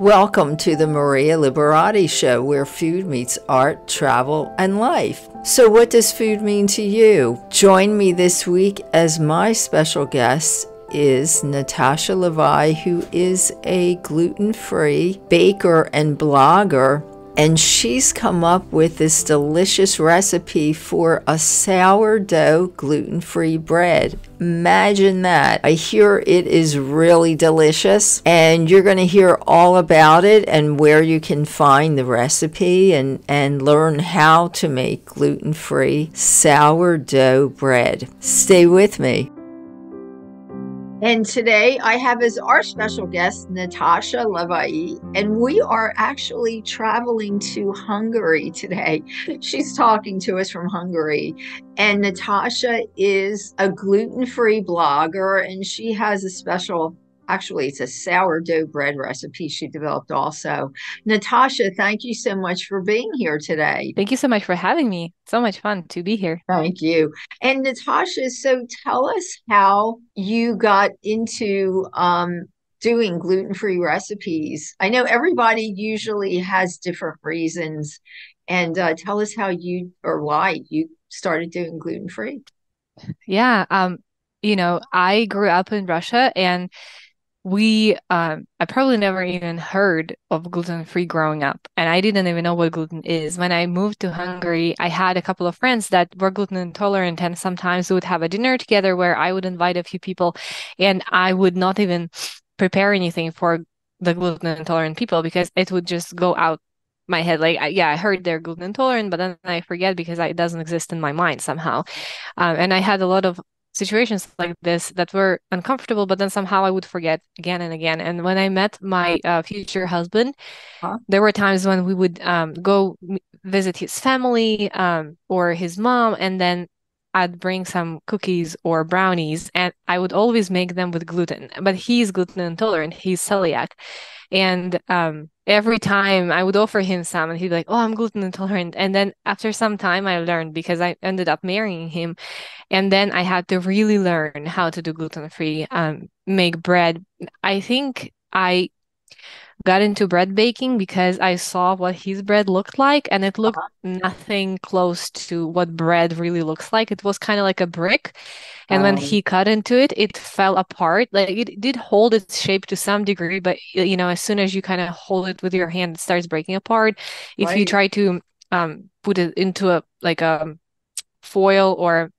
Welcome to the Maria Liberati Show, where food meets art, travel, and life. So what does food mean to you? Join me this week as my special guest is Natasha Levai, who is a gluten-free baker and blogger, and she's come up with this delicious recipe for a sourdough gluten-free bread. Imagine that. I hear it is really delicious, and you're going to hear all about it and where you can find the recipe and learn how to make gluten-free sourdough bread. Stay with me. And today I have as our special guest, Natasha Levai, and we are actually traveling to Hungary today. She's talking to us from Hungary. And Natasha is a gluten-free blogger, and she has a special, actually it's a sourdough bread recipe she developed also. Natasha, thank you so much for being here today. Thank you so much for having me. So much fun to be here. Thank you. And Natasha, so tell us how you got into doing gluten-free recipes. I know everybody usually has different reasons, and tell us how you or why you started doing gluten-free. Yeah. You know, I grew up in Russia, and I probably never even heard of gluten-free growing up, and I didn't even know what gluten is. When I moved to Hungary, I had a couple of friends that were gluten intolerant, and sometimes we would have a dinner together where I would invite a few people, and I would not even prepare anything for the gluten intolerant people because it would just go out my head. Like, yeah, I heard they're gluten intolerant, but then I forget because it doesn't exist in my mind somehow. And I had a lot of situations like this that were uncomfortable, but then somehow I would forget again and again. And when I met my future husband, there were times when we would go visit his family or his mom, and then I'd bring some cookies or brownies, and I would always make them with gluten. But he's gluten intolerant, he's celiac, and every time I would offer him some, and he'd be like, "Oh, I'm gluten intolerant." And then after some time, I learned, because I ended up marrying him. And then I had to really learn how to do gluten-free, make bread. I think I got into bread baking because I saw what his bread looked like, and it looked nothing close to what bread really looks like. It was kind of like a brick, and when he cut into it, it fell apart. Like, it did hold its shape to some degree, but you know, as soon as you kind of hold it with your hand, it starts breaking apart. If you try to put it into a like a foil or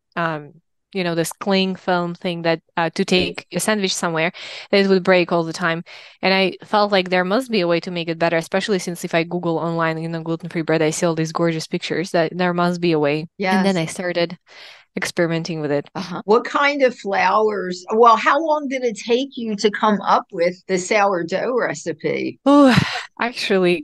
you know, this cling film thing that to take a sandwich somewhere, it would break all the time. And I felt like there must be a way to make it better, especially since if I Google online, you know, gluten-free bread, I see all these gorgeous pictures, that there must be a way. Yes. And then I started experimenting with it. What kind of flours? Well, how long did it take you to come up with the sourdough recipe? Oh, actually,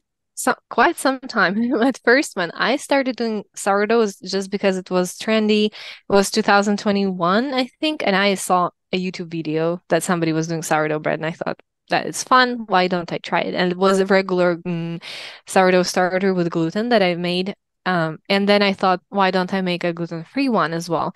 quite some time. At first, when I started doing sourdoughs, just because it was trendy, it was 2021, I think, and I saw a YouTube video that somebody was doing sourdough bread, and I thought, that is fun, why don't I try it? And it was a regular sourdough starter with gluten that I made, and then I thought, why don't I make a gluten-free one as well?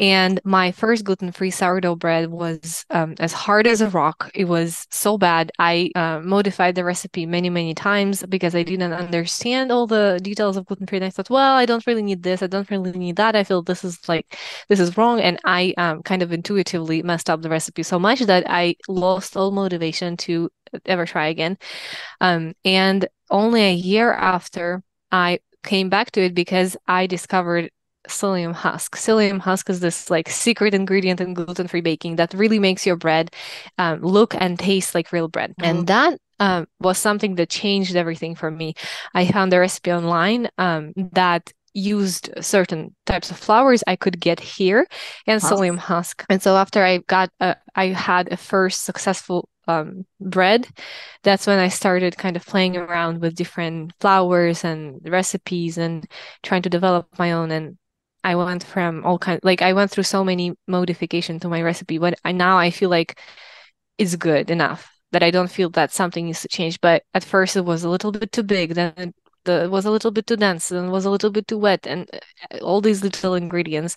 And my first gluten-free sourdough bread was as hard as a rock. It was so bad. I modified the recipe many, many times because I didn't understand all the details of gluten-free. And I thought, well, I don't really need this. I don't really need that. I feel this is wrong. And I kind of intuitively messed up the recipe so much that I lost all motivation to ever try again. And only a year after, I came back to it because I discovered psyllium husk. Psyllium husk is this like secret ingredient in gluten-free baking that really makes your bread look and taste like real bread. And that was something that changed everything for me. I found a recipe online that used certain types of flours I could get here, and psyllium husk. And so after I had a first successful bread, that's when I started kind of playing around with different flours and recipes and trying to develop my own. And I went from all kinds, like I went through so many modifications to my recipe, but now I feel like it's good enough that I don't feel that something needs to change. But at first it was a little bit too big, then it it was a little bit too dense and was a little bit too wet, and all these little ingredients.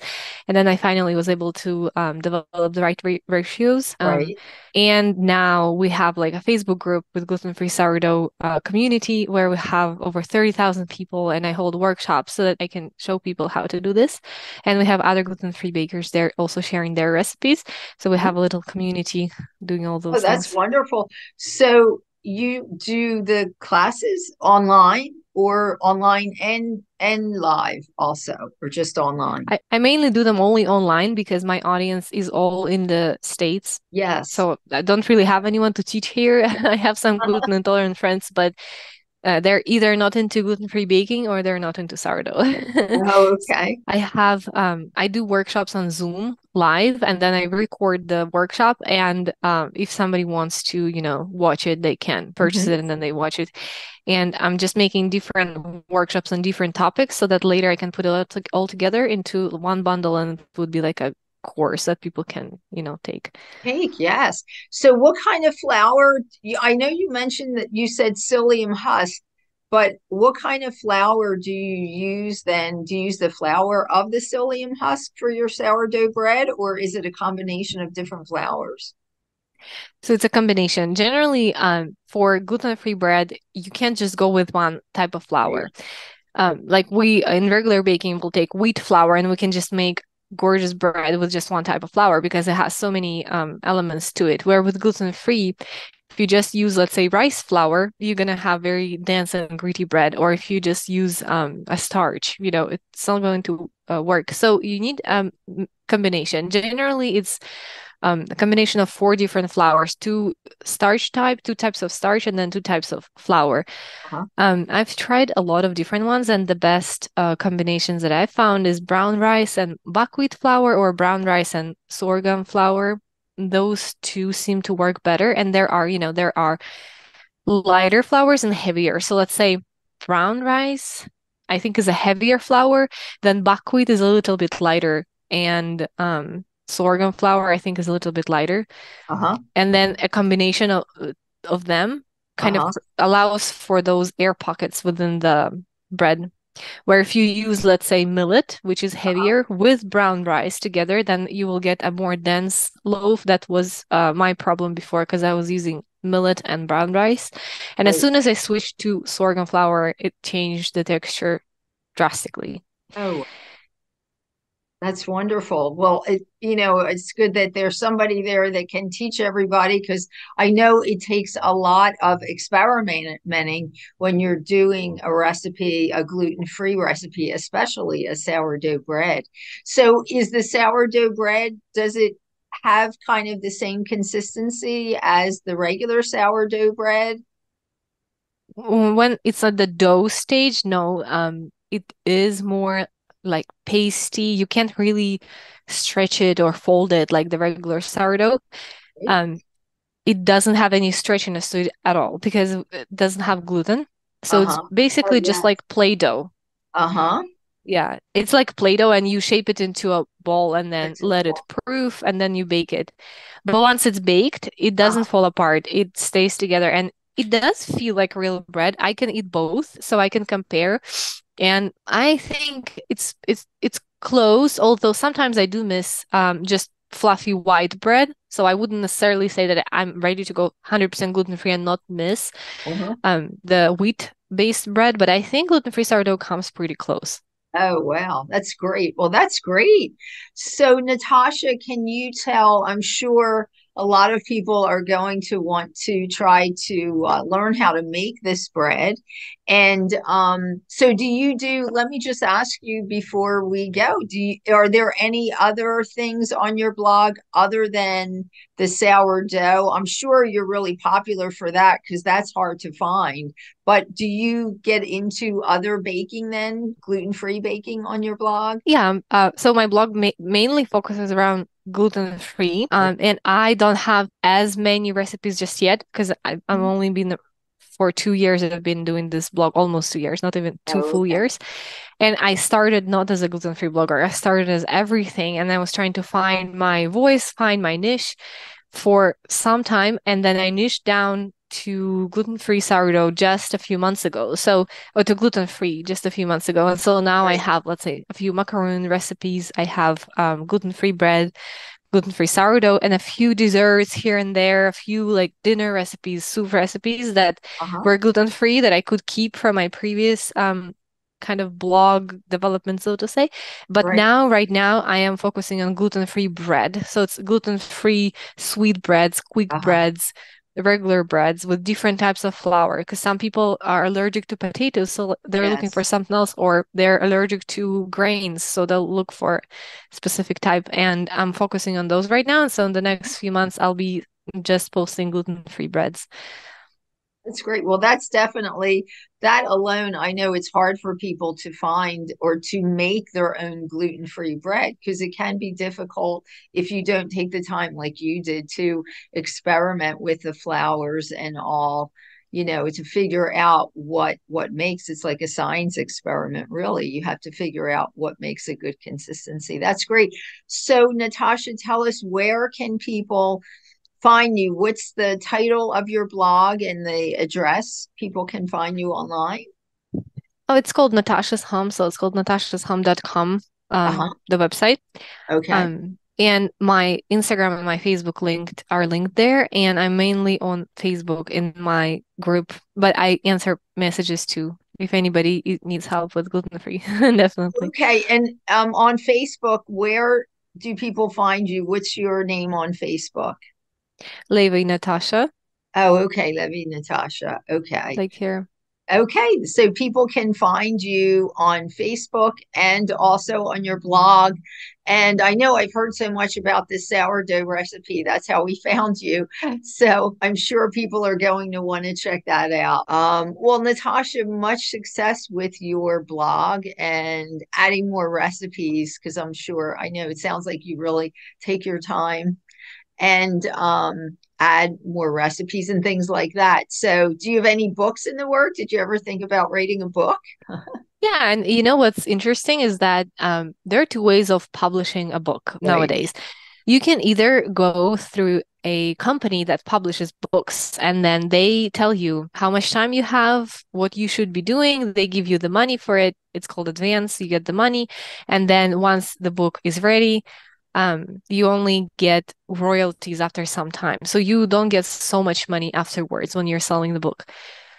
And then I finally was able to develop the right ratios. Right. And now we have like a Facebook group with gluten-free sourdough community where we have over 30,000 people, and I hold workshops so that I can show people how to do this. And we have other gluten-free bakers there also sharing their recipes. So we have a little community doing all those things. Oh, that's wonderful. So you do the classes online, or online and live also, or just online? I mainly do them only online because my audience is all in the States. Yes. So I don't really have anyone to teach here. I have some gluten intolerant friends, but they're either not into gluten-free baking or they're not into sourdough. Oh, okay. I do workshops on Zoom live, and then I record the workshop, and if somebody wants to, watch it, they can purchase it and then they watch it. And I'm just making different workshops on different topics so that later I can put it all together into one bundle, and it would be like a course that people can, take. Yes. So what kind of flour? I know you mentioned that you said psyllium husk, but what kind of flour do you use then? Do you use the flour of the psyllium husk for your sourdough bread, or is it a combination of different flours? So it's a combination. Generally, for gluten-free bread, you can't just go with one type of flour. Like we in regular baking, we'll take wheat flour and we can just make gorgeous bread with just one type of flour because it has so many elements to it. Where with gluten-free, if you just use, let's say, rice flour, you're going to have very dense and gritty bread. Or if you just use a starch, it's not going to work. So you need a combination. Generally, it's a combination of 4 different flours, 2 types of starch, and then 2 types of flour. I've tried a lot of different ones, and the best combinations that I've found is brown rice and buckwheat flour, or brown rice and sorghum flour. Those 2 seem to work better. And there are lighter flours and heavier. So let's say brown rice, I think, is a heavier flour. Then buckwheat is a little bit lighter, and sorghum flour, I think, is a little bit lighter. And then a combination of them kind of allows for those air pockets within the bread, where if you use, let's say, millet, which is heavier, with brown rice together, then you will get a more dense loaf. That was my problem before, because I was using millet and brown rice. And as soon as I switched to sorghum flour, it changed the texture drastically. Oh, that's wonderful. Well, it's good that there's somebody there that can teach everybody, because I know it takes a lot of experimenting when you're doing a recipe, a gluten-free recipe, especially a sourdough bread. So is the sourdough bread, does it have kind of the same consistency as the regular sourdough bread? When it's at the dough stage, no, it is more like pasty. You can't really stretch it or fold it like the regular sourdough. It doesn't have any stretchiness to it at all because it doesn't have gluten. So it's basically just like Play-Doh. Yeah, it's like Play-Doh, and you shape it into a ball and then let it proof, and then you bake it. But once it's baked, it doesn't fall apart. It stays together, and it does feel like real bread. I can eat both, so I can compare. And I think it's close, although sometimes I do miss just fluffy white bread. So I wouldn't necessarily say that I'm ready to go 100% gluten-free and not miss the wheat-based bread. But I think gluten-free sourdough comes pretty close. Oh, wow. That's great. Well, that's great. So, Natasha, can you tell, I'm sure a lot of people are going to want to try to learn how to make this bread. And so let me just ask you before we go, are there any other things on your blog other than the sourdough? I'm sure you're really popular for that because that's hard to find. But do you get into other baking then, gluten-free baking on your blog? Yeah. So my blog mainly focuses around gluten-free, and I don't have as many recipes just yet because I've only been for 2 years. I've been doing this blog almost 2 years, not even 2 full years. And I started not as a gluten-free blogger. I started as everything, and I was trying to find my voice, find my niche for some time, and then I niched down to gluten-free sourdough just a few months ago. So, or to gluten-free just a few months ago. And so now I have, let's say, a few macaroon recipes. I have gluten-free bread, gluten-free sourdough, and a few desserts here and there, a few like dinner recipes, soup recipes that were gluten-free that I could keep from my previous kind of blog development, so to say. But right now I am focusing on gluten-free bread. So it's gluten-free sweet breads, quick breads, regular breads with different types of flour, because some people are allergic to potatoes, so they're looking for something else, or they're allergic to grains, so they'll look for specific type. And I'm focusing on those right now. And so in the next few months, I'll be just posting gluten-free breads. That's great. Well, that's definitely, that alone, I know it's hard for people to find or to make their own gluten-free bread, because it can be difficult if you don't take the time like you did to experiment with the flours and all, you know, to figure out what makes, it's like a science experiment, really. You have to figure out what makes a good consistency. That's great. So Natasha, tell us, where can people find you? What's the title of your blog and the address people can find you online? Oh, it's called Natasha's Home. So it's called natashashome.com, the website. Okay. And my Instagram and my Facebook are linked there. And I'm mainly on Facebook in my group, but I answer messages too, if anybody needs help with gluten-free, definitely. Okay. And on Facebook, where do people find you? What's your name on Facebook? Levai Natasha. Oh, okay. Levai Natasha. Okay. Take care. Okay. So people can find you on Facebook and also on your blog. And I know I've heard so much about this sourdough recipe. That's how we found you. So I'm sure people are going to want to check that out. Well, Natasha, much success with your blog and adding more recipes, because I'm sure, I know it sounds like you really take your time and add more recipes and things like that. So do you have any books in the work? Did you ever think about writing a book? Yeah. And you know, what's interesting is that there are two ways of publishing a book nowadays. You can either go through a company that publishes books, and then they tell you how much time you have, what you should be doing. They give you the money for it. It's called advance. You get the money. And then once the book is ready, you only get royalties after some time. So you don't get so much money afterwards when you're selling the book.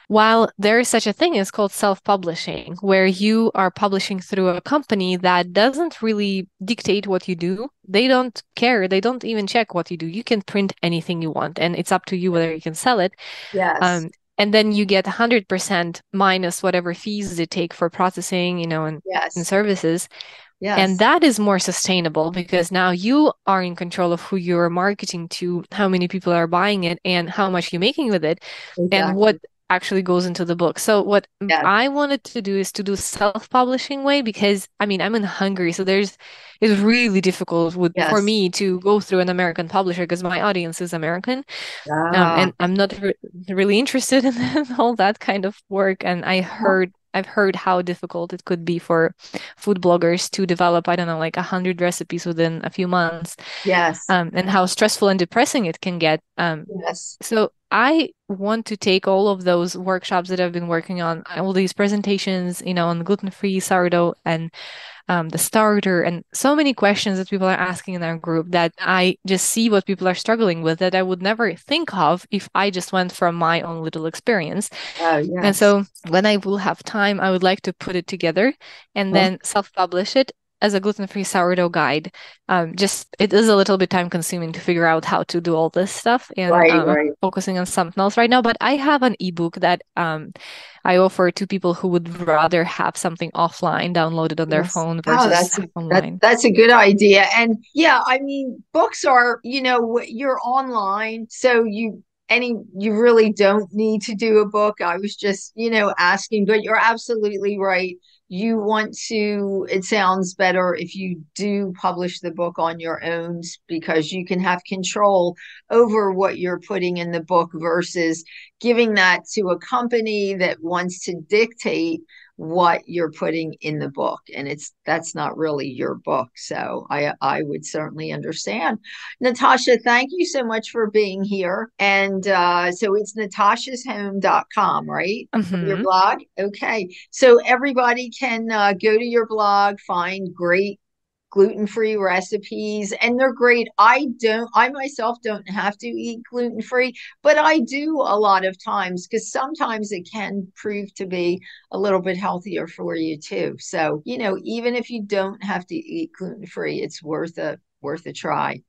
While there is such a thing as called self-publishing, where you are publishing through a company that doesn't really dictate what you do. They don't care. They don't even check what you do. You can print anything you want, and it's up to you whether you can sell it. Yes. And then you get 100% minus whatever fees they take for processing, you know, and services. Yes. And that is more sustainable, because now you are in control of who you're marketing to, how many people are buying it, and how much you're making with it, and what actually goes into the book. So what I wanted to do is to do self-publishing way, because I mean, I'm in Hungary, so it's really difficult for me to go through an American publisher, because my audience is American, and I'm not really interested in all that kind of work. And I've heard how difficult it could be for food bloggers to develop, I don't know, like 100 recipes within a few months. Yes. And how stressful and depressing it can get. Yes. So I want to take all of those workshops that I've been working on, all these presentations, you know, on gluten-free sourdough and the starter, and so many questions that people are asking in our group, that I just see what people are struggling with that I would never think of if I just went from my own little experience. Oh, yes. And so when I will have time, I would like to put it together and then self-publish it as a gluten-free sourdough guide. It is a little bit time consuming to figure out how to do all this stuff, and focusing on something else right now. But I have an ebook that I offer to people who would rather have something offline downloaded on their phone versus online. That's a good idea. And yeah, I mean, books are, you know, you're online, so you really don't need to do a book. I was just, you know, asking, but you're absolutely right. You want to, it sounds better if you do publish the book on your own, because you can have control over what you're putting in the book versus giving that to a company that wants to dictate what you're putting in the book, and that's not really your book. So I would certainly understand. Natasha, thank you so much for being here. And so it's natashashome.com, right? Mm-hmm. Your blog. Okay. So everybody can go to your blog, find great gluten-free recipes, and they're great. I myself don't have to eat gluten-free, but I do a lot of times, because sometimes it can prove to be a little bit healthier for you too. So, you know, even if you don't have to eat gluten-free, it's worth a try.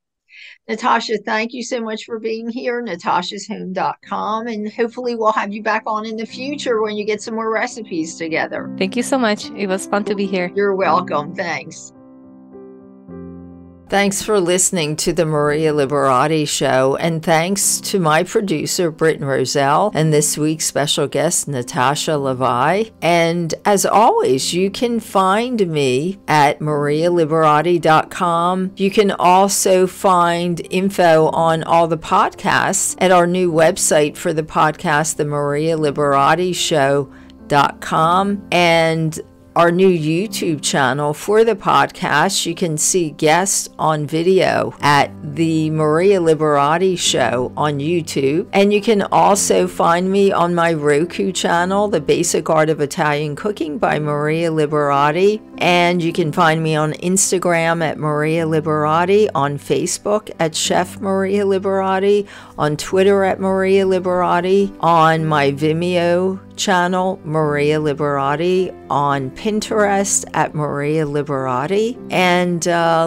Natasha, thank you so much for being here. natashashome.com, and hopefully we'll have you back on in the future when you get some more recipes together. Thank you so much. It was fun to be here. You're welcome. Thanks. Thanks for listening to The Maria Liberati Show, and thanks to my producer, Britton Roselle, and this week's special guest, Natasha Levai. And as always, you can find me at marialiberati.com. You can also find info on all the podcasts at our new website for the podcast, The marialiberatishow.com, and our new YouTube channel for the podcast. You can see guests on video at The Maria Liberati Show on YouTube. And you can also find me on my Roku channel, The Basic Art of Italian Cooking by Maria Liberati. And you can find me on Instagram at Maria Liberati, on Facebook at Chef Maria Liberati, on Twitter at Maria Liberati, on my Vimeo channel, Maria Liberati, on Pinterest at Maria Liberati, and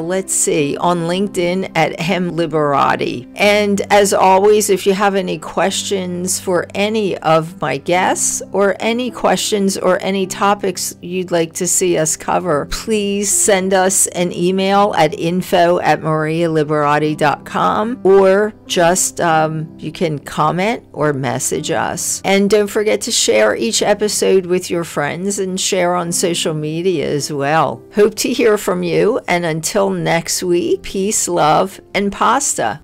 let's see, on LinkedIn at Hem Liberati. And as always, if you have any questions for any of my guests, or any questions or any topics you'd like to see us cover, please send us an email at info@marialiberati.com, or just you can comment or message us. And don't forget to share each episode with your friends, and share on social media as well. Hope to hear from you, and until next week, peace, love, and pasta.